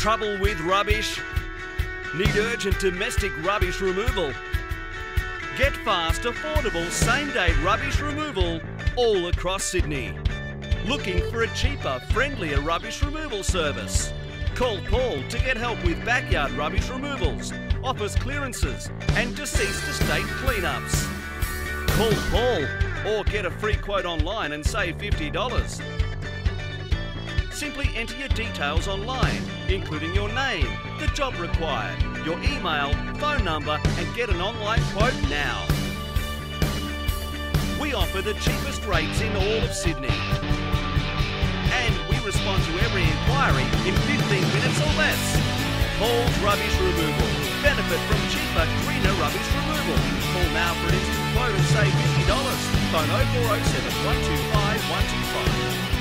trouble with rubbish? Need urgent domestic rubbish removal? Get fast, affordable, same-day rubbish removal all across Sydney. Looking for a cheaper, friendlier rubbish removal service? Call Paul to get help with backyard rubbish removals, office clearances and deceased estate cleanups. Call Paul or get a free quote online and save $50. Simply enter your details online, including your name, the job required, your email, phone number and get an online quote now. We offer the cheapest rates in all of Sydney. And we respond to every inquiry in 15 minutes or less. Paul's Rubbish Removal. Benefit from cheaper, greener rubbish removal. Call now for an instant quote or save $50. Phone 0407 125 125.